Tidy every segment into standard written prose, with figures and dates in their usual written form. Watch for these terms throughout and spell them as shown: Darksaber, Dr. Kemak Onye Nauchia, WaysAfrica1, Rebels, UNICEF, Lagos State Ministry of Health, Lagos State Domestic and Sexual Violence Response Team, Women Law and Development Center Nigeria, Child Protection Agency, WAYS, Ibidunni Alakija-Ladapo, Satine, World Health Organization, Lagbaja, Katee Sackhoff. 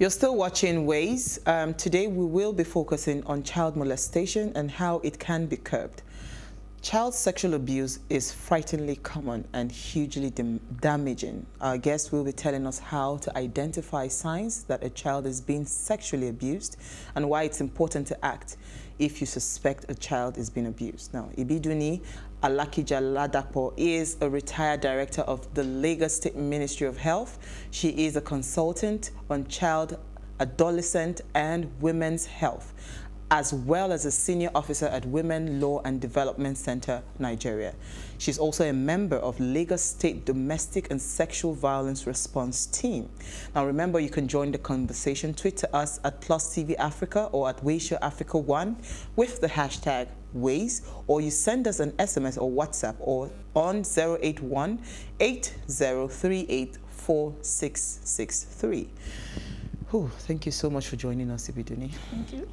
You're still watching Ways. Today we will be focusing on child molestation and how it can be curbed. Child sexual abuse is frighteningly common and hugely damaging. Our guest will be telling us how to identify signs that a child is being sexually abused and why it's important to act if you suspect a child is being abused. Now, Ibidunni Alakija-Ladapo is a retired director of the Lagos State Ministry of Health. She is a consultant on child, adolescent, and women's health, as well as a senior officer at Women Law and Development Center Nigeria. She's also a member of Lagos State Domestic and Sexual Violence Response Team. Now remember, you can join the conversation. Twitter us at +TVAfrica or at WaysAfrica1 with the hashtag Ways, or you send us an SMS or WhatsApp or on 081-8038-4663. Oh, thank you so much for joining us, Ibidunni. Thank you.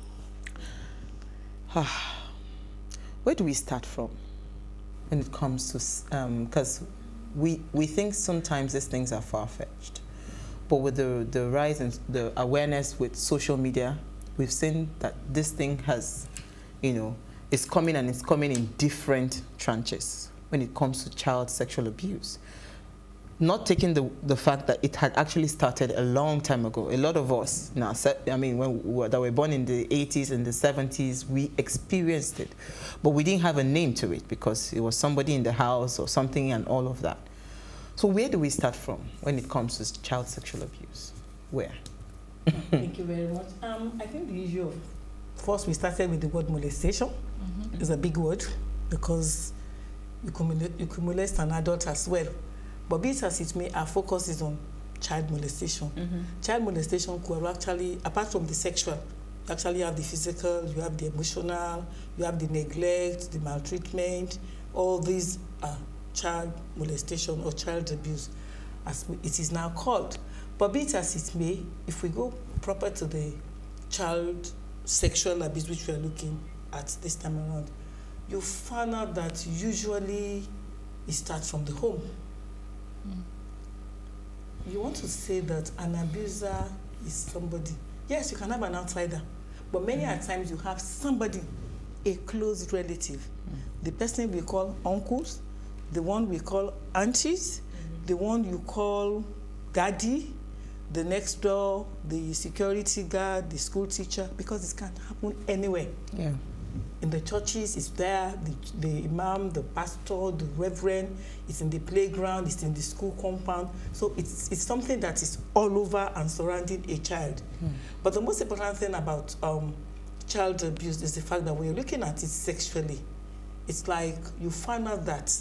Where do we start from when it comes to, because we think sometimes these things are far-fetched, but with the rise and the awareness with social media, we've seen that this thing has, you know, it's coming, and it's coming in different tranches when it comes to child sexual abuse. Not taking the fact that it had actually started a long time ago. A lot of us now, I mean, that were born in the 80s and the 70s, we experienced it. But we didn't have a name to it because it was somebody in the house or something and all of that. So where do we start from when it comes to child sexual abuse? Where? Thank you very much. I think the issue of, first we started with the word molestation. Mm-hmm. It's a big word because you can molest an adult as well. But be it as it may, our focus is on child molestation. Mm-hmm. Child molestation could actually, apart from the sexual, you actually have the physical, you have the emotional, you have the neglect, the maltreatment. All these are child molestation or child abuse, as it is now called. But be it as it may, if we go proper to the child sexual abuse, which we are looking at this time around, you find out that usually it starts from the home. You want to say that an abuser is somebody. Yes, you can have an outsider, but many a times you have somebody, a close relative. The person we call uncles, the one we call aunties, the one you call daddy, the next door, the security guard, the school teacher, because it can happen anywhere. Yeah. In the churches, it's there, the imam, the pastor, the reverend, it's in the playground, it's in the school compound. So it's something that is all over and surrounding a child. Mm. But the most important thing about child abuse is the fact that when you're looking at it sexually, it's like you find out that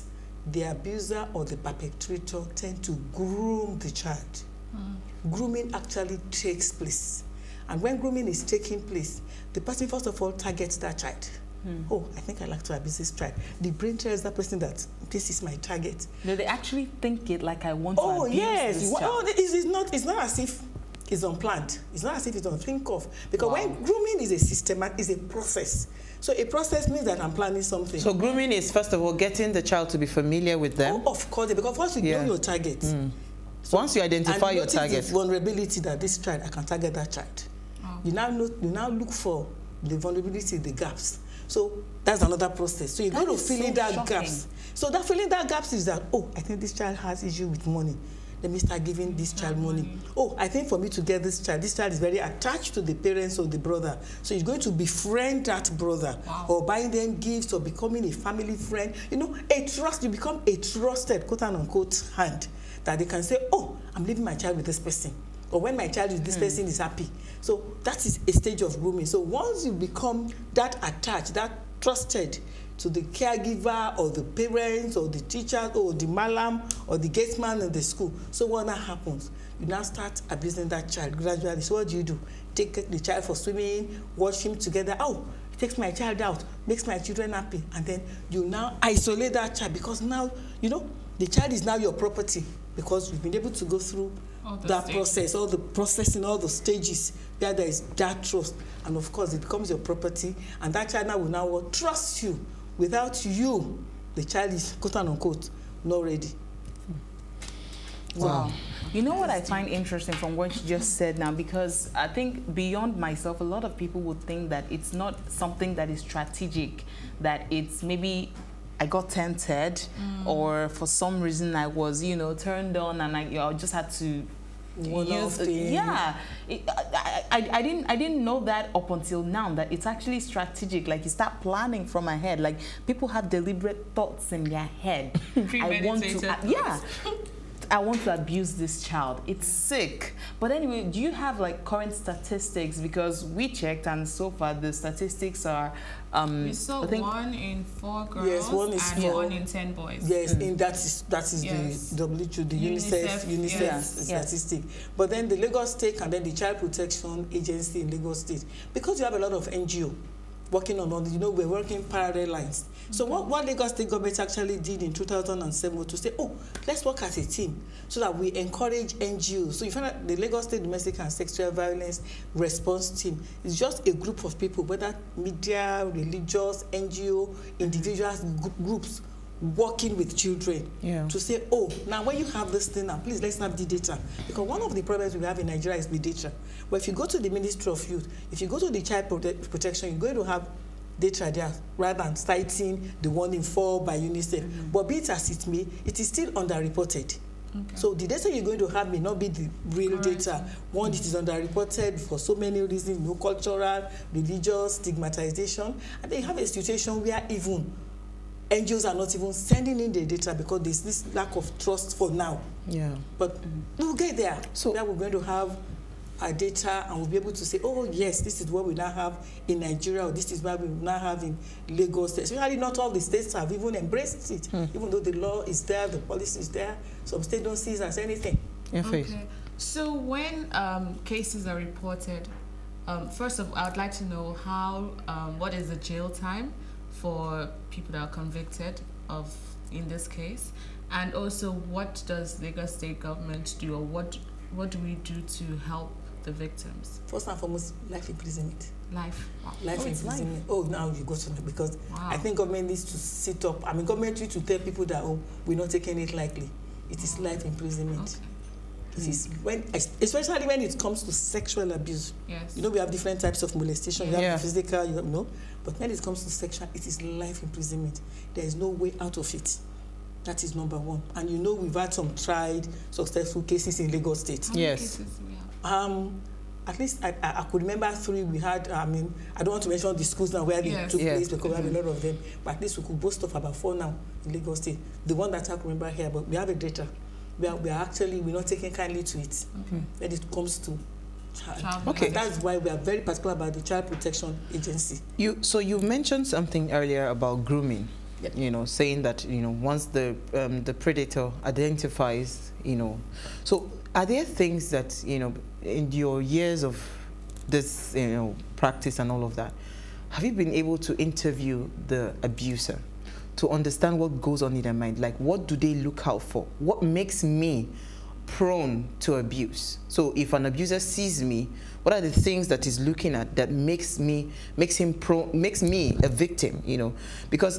the abuser or the perpetrator tend to groom the child. Mm. Grooming actually takes place. And when grooming is taking place, the person first of all targets that child. Hmm. Oh, I think I like to abuse this child. The brain tells that person that this is my target. No, they actually think it like I want to abuse this child. Oh, yes. It's not as if it's unplanned. It's not as if it's unthink of. Because when grooming is a system, it's a process. So a process means that I'm planning something. So grooming is, first of all, getting the child to be familiar with them. Oh, of course, because once you know your target. Mm. So once you identify your target. The vulnerability that this child, I can target that child. You now look for the vulnerability, the gaps. So that's another process. So you're going to fill in that gaps. So that filling that gaps is that, oh, I think this child has issue with money. Let me start giving this child money. Oh, I think for me to get this child is very attached to the parents or the brother. So you're going to befriend that brother or buying them gifts or becoming a family friend. You know, a trust, you become a trusted, quote unquote, hand that they can say, oh, I'm leaving my child with this person. Or when my child is this person is happy. So that is a stage of grooming. So once you become that attached, that trusted to the caregiver or the parents or the teacher or the malam or the gate man in the school, so when that happens, you now start abusing that child gradually. So what do? Take the child for swimming, watch him together. Oh, it takes my child out, makes my children happy. And then you now isolate that child because now, you know, the child is now your property because you've been able to go through that process, all the processing, all the stages where there is that trust, and of course it becomes your property, and that child now will trust you. Without you, the child is, quote unquote, not ready. Wow. You know what I find interesting from what you just said now, because I think beyond myself, a lot of people would think that it's not something that is strategic, that it's maybe I got tempted or for some reason I was, you know, turned on and I just had to use it. Yeah, I didn't know that up until now, that it's actually strategic. Like, you start planning from ahead. Like, people have deliberate thoughts in their head. I want to abuse this child. It's sick. But anyway, do you have like current statistics? Because we checked, and so far the statistics are. We saw I think 1 in 4 girls, yes, and 1 in 10 boys. Yes, and that is yes. The WHO, the UNICEF yes. statistic. Yes. But then the Lagos State and then the Child Protection Agency in Lagos State, because you have a lot of NGO working on, you know, we're working parallel lines. Okay. So what Lagos State government actually did in 2007 was to say, oh, let's work as a team so that we encourage NGOs. So you find out the Lagos State Domestic and Sexual Violence Response Team is just a group of people, whether media, religious, NGO, individuals, groups, working with children to say, oh, now when you have this thing now, please let's have the data. Because one of the problems we have in Nigeria is the data. Well, if you go to the Ministry of Youth, if you go to the Child Protection, you're going to have data there rather than citing the 1 in 4 by UNICEF. But be it as it may, it is still underreported. Okay. So the data you're going to have may not be the real data. One, it is underreported for so many reasons, no cultural, religious, stigmatization. And then you have a situation where even NGOs are not even sending in the data because there's this lack of trust for now. Yeah. But we'll get there. So now we're going to have our data and we'll be able to say, oh, yes, this is what we now have in Nigeria, or this is what we now have in Lagos State. Especially not all the states have even embraced it, even though the law is there, the policy is there. Some states don't see it as anything. Okay. So when cases are reported, first of all, I'd like to know how, what is the jail time for people that are convicted of in this case, and also what does Lagos State government do, or what do we do to help the victims? First and foremost, life imprisonment. Life. Wow. Life imprisonment. Oh, now you go to that, because I think government needs to sit up. I mean, government needs to tell people that, oh, we're not taking it lightly. It is life imprisonment. Okay. It is when, especially when it comes to sexual abuse. Yes. You know, we have different types of molestation. We have physical, you know. But when it comes to sexual, it is life imprisonment. There is no way out of it. That is number 1. And you know, we've had some tried, successful cases in Lagos State. Yes. At least I could remember 3 we had. I mean, I don't want to mention the schools now where they took place because we have a lot of them. But at least we could boast of about 4 now in Lagos State. The one that I could remember here, but we have a data. We're not taking kindly to it when it comes to child. Okay. That's why we are very particular about the Child Protection Agency. So you mentioned something earlier about grooming, you know, saying that, you know, once the predator identifies, you know. So are there things that, you know, in your years of this, you know, practice and all of that, have you been able to interview the abuser to understand what goes on in their mind? Like, what do they look out for? What makes me prone to abuse? So if an abuser sees me, what are the things that he's looking at that makes me a victim, you know? Because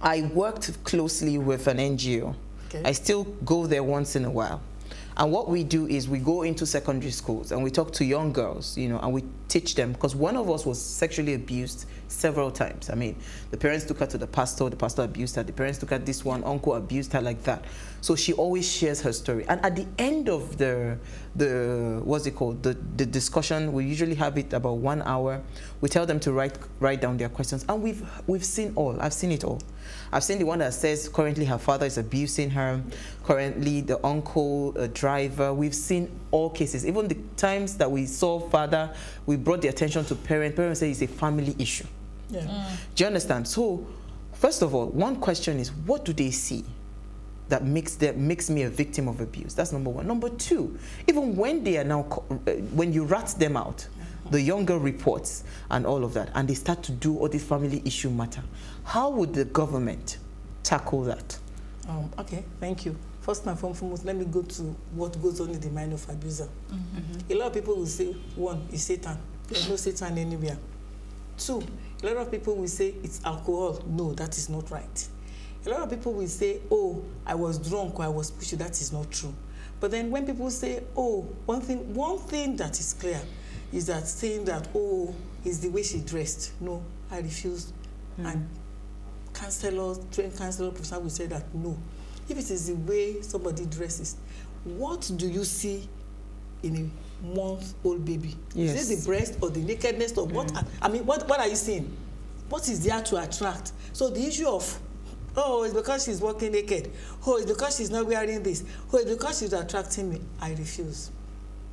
I worked closely with an NGO. Okay. I still go there once in a while. And what we do is we go into secondary schools and we talk to young girls, you know, and we teach them. Because one of us was sexually abused several times. I mean, the parents took her to the pastor abused her, the parents took her this one, uncle abused her like that. So she always shares her story. And at the end of the discussion, we usually have it about 1 hour. We tell them to write down their questions. And we've seen all. I've seen it all. I've seen the one that says currently her father is abusing her, currently the uncle, a driver. We've seen all cases. Even the times that we saw father, we brought the attention to parents. Parents say it's a family issue. Yeah. Do you understand? So, first of all, one question is, what do they see that makes me a victim of abuse? That's number 1. Number 2, even when they are now, when you rat them out, the younger reports and all of that, and they start to do all this family issue matter. How would the government tackle that? Okay, thank you. First and foremost, let me go to what goes on in the mind of abuser. A lot of people will say, 1, it's Satan. There's no Satan anywhere. 2, a lot of people will say, it's alcohol. No, that is not right. A lot of people will say, oh, I was drunk or I was pushed. That is not true. But then when people say, oh, one thing that is clear is that saying that, oh, it's the way she dressed. No, I refuse. Mm. And counselors, trained counselor, professor will say that no. If it is the way somebody dresses, what do you see in a month-old baby? Yes. Is it the breast or the nakedness or what? Mm. I mean, what are you seeing? What is there to attract? So the issue of, oh, it's because she's walking naked. Oh, it's because she's not wearing this. Oh, it's because she's attracting me. I refuse.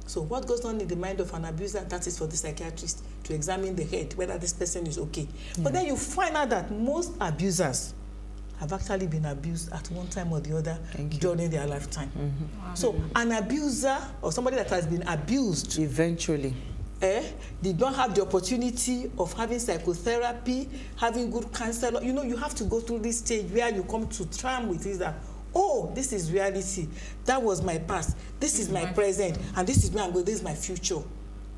So what goes on in the mind of an abuser, that is for the psychiatrist to examine the head, whether this person is okay. Mm. But then you find out that most abusers have actually been abused at one time or the other during their lifetime. Mm-hmm. Wow. So an abuser or somebody that has been abused eventually did not have the opportunity of having psychotherapy, having good counselor. You know, you have to go through this stage where you come to terms with this, that, oh, this is reality. That was my past. This is my present. And this is where I'm going. This is my future.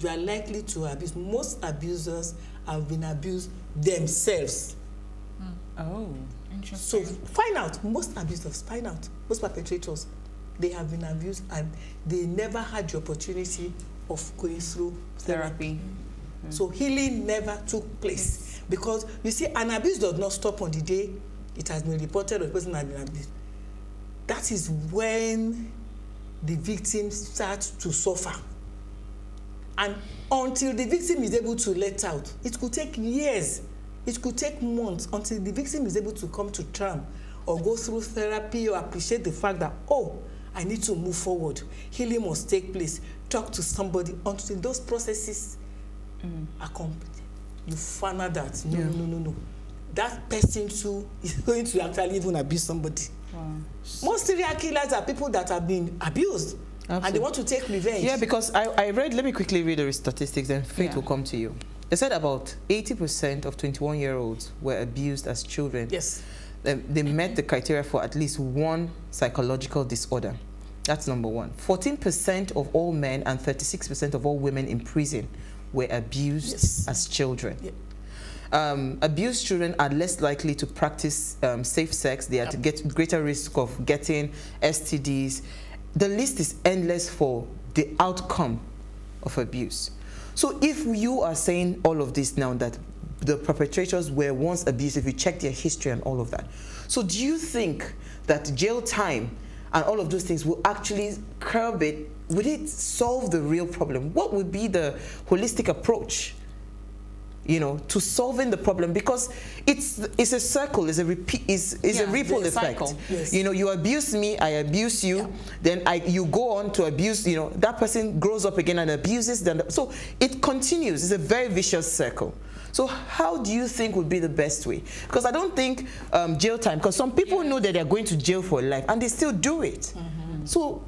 You are likely to abuse. Most abusers have been abused themselves. Mm. Oh. So find out, most abusers, find out, most perpetrators, they have been abused and they never had the opportunity of going through therapy. Mm-hmm. So healing never took place. Mm-hmm. Because, you see, an abuse does not stop on the day it has been reported or the person has been abused. That is when the victim starts to suffer. And until the victim is able to let out, it could take years. It could take months until the victim is able to come to terms or go through therapy or appreciate the fact that, oh, I need to move forward. Healing must take place. Talk to somebody until those processes are complete. You find out that, no. That person too is going to actually even abuse somebody. Wow. Most serial killers are people that have been abused. Absolutely. And they want to take revenge. Yeah, because I read, let me quickly read the statistics and Faith will come to you. They said about 80% of 21-year-olds were abused as children. Yes. They met the criteria for at least one psychological disorder. That's number one. 14% of all men and 36% of all women in prison were abused as children. Yeah. Abused children are less likely to practice safe sex. They are at greater risk of getting STDs. The list is endless for the outcome of abuse. So if you are saying all of this now, that the perpetrators were once abusive, you check their history and all of that. So do you think that jail time and all of those things will actually curb it? Will it solve the real problem? What would be the holistic approach, you know, to solving the problem? Because it's a circle, it's a ripple effect. Yes. You know, you abuse me, I abuse you, then you go on to abuse, you know, that person grows up again and abuses them. So it continues, it's a very vicious circle. So how do you think would be the best way? Because I don't think jail time, because some people know that they're going to jail for life and they still do it. Mm-hmm. So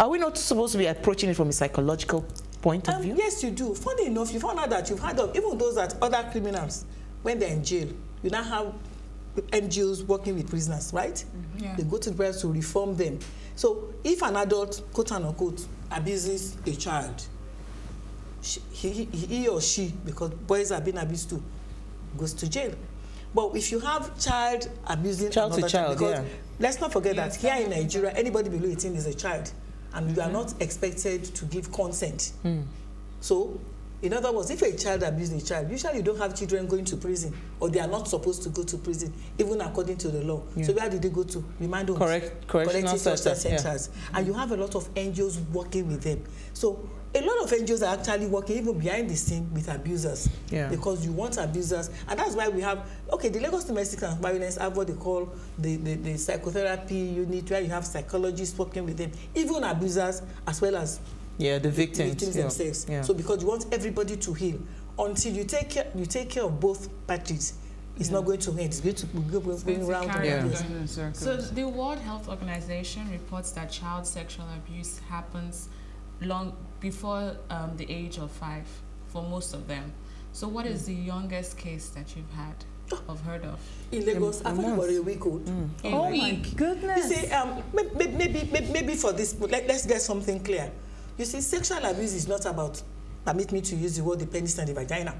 are we not supposed to be approaching it from a psychological point of view? Yes, you do. Funny enough, you found out that you've heard of even those that other criminals, when they're in jail, you now have NGOs working with prisoners, right? Mm-hmm. They go to jail to reform them. So if an adult, quote unquote, abuses a child, he or she, because boys have been abused too, goes to jail. But if you have child abusing another child, because let's not forget that here in Nigeria, anybody below 18 is a child. And you are not expected to give consent. Mm. So, in other words, if a child abuses a child, usually you don't have children going to prison, or they are not supposed to go to prison, even according to the law. Yeah. So where did they go to? Remand homes. Correctional centers. And you have a lot of NGOs working with them. So a lot of NGOs are actually working even behind the scene with abusers. Yeah. Because you want abusers. And that's why we have, okay, the Lagos Domestic and Violence have what they call the psychotherapy unit, where you have psychologists working with them, even abusers as well as the victims themselves. Yeah. So because you want everybody to heal, until you take care of both parties, it's not going to end. It's going to be around the circles. So the World Health Organization reports that child sexual abuse happens long before the age of 5 for most of them. So what is the youngest case that you've had? I've heard of in Lagos. I think about a week old. Oh my goodness! You see, maybe for this, let's get something clear. You see, sexual abuse is not about, permit me to use the word, the penis and the vagina.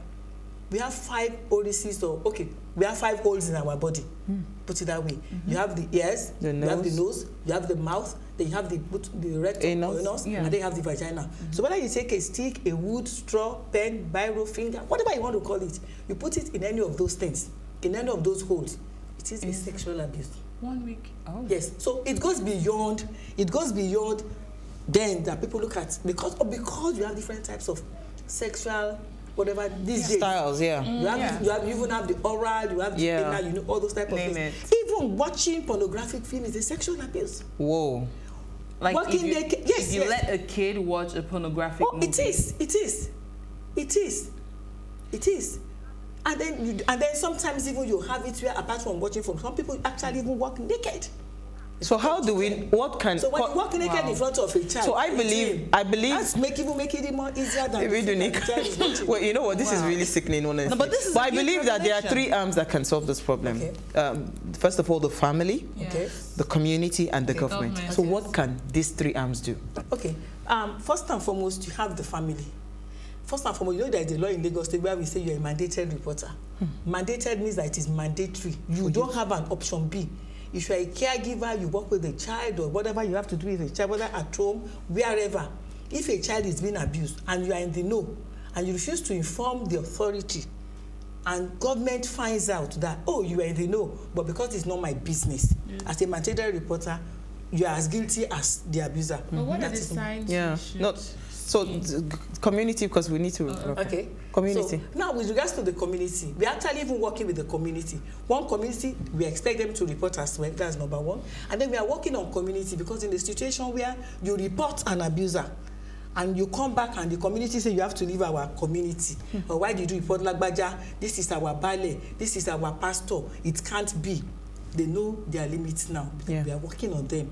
we have five orifices, or okay, we have five holes in our body. Mm. Put it that way. Mm-hmm. You have the ears, the nose. You have the nose, you have the mouth, then you have the rectum, anus, yeah. and then you have the vagina. Mm-hmm. So whether you take a stick, a wood, straw, pen, biro, finger, whatever you want to call it, you put it in any of those things, in any of those holes, it is a sexual abuse. 1 week. Oh. Yes. So it goes beyond. It goes beyond. Then that people look at because you have different types of sexual. Whatever these days. Styles, yeah. Mm, you have, yeah. You even have the oral, you have the yeah. anal, you know, all those type of things. Even watching pornographic film is a sexual abuse. Whoa. Like if you let a kid watch a pornographic movie. It is. And then sometimes even you have it where apart from watching from some people actually even walk naked. So how do we? What can? So when you walk naked in front of a child. So I believe. That's make it even more easier than. Well, you know what? This is really sickening, honestly. No, but I believe that there are three arms that can solve this problem. Okay. First of all, the family, the community, and the government. So what can these three arms do? Okay. First and foremost, you have the family. First and foremost, you know there's a law in Lagos State where we say you're a mandated reporter. Hmm. Mandated means that it is mandatory. You don't have an option B. If you're a caregiver, you work with a child or whatever you have to do with a child, whether at home, wherever. If a child is being abused and you are in the know and you refuse to inform the authority and government finds out that, oh, you are in the know, but because it's not my business, as a material reporter, you are as guilty as the abuser. But what are the signs? Yeah. So community, because we need to community. So, now with regards to the community, we are actually even working with the community. One community, we expect them to report as well. That's number one. And then we are working on community because in the situation where you report an abuser, and you come back and the community say you have to leave our community. Or why did you report Lagbaja? This is our ballet. This is our pastor. It can't be. They know their limits now. Yeah. We are working on them.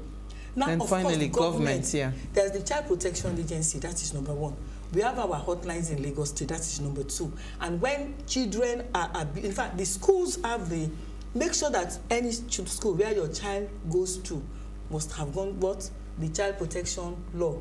Now, and finally, course, government, yeah. There's the Child Protection Agency, that is number one. We have our hotlines in Lagos State, that is number two. And when children are, in fact, the schools have the, make sure that any school where your child goes to must have gone, what? The Child Protection Law.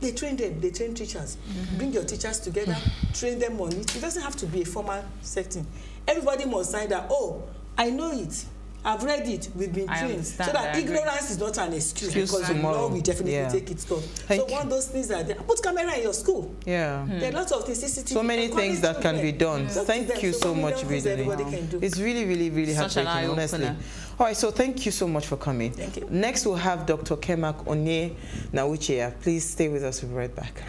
They train them, they train teachers. Mm-hmm. Bring your teachers together, train them on it. It doesn't have to be a formal setting. Everybody must sign that, oh, I know it. I've read it, we've been trained. So that ignorance is not an excuse because the law will definitely take its course. So one of those things are there. Put camera in your school. Yeah. There are lots of things. So many things that can be done. Thank you so much, Ibidunni. It's really, really, really heartbreaking, honestly. All right, so thank you so much for coming. Thank you. Next, we'll have Dr. Kemak Onye Nauchia. Please stay with us. We'll be right back.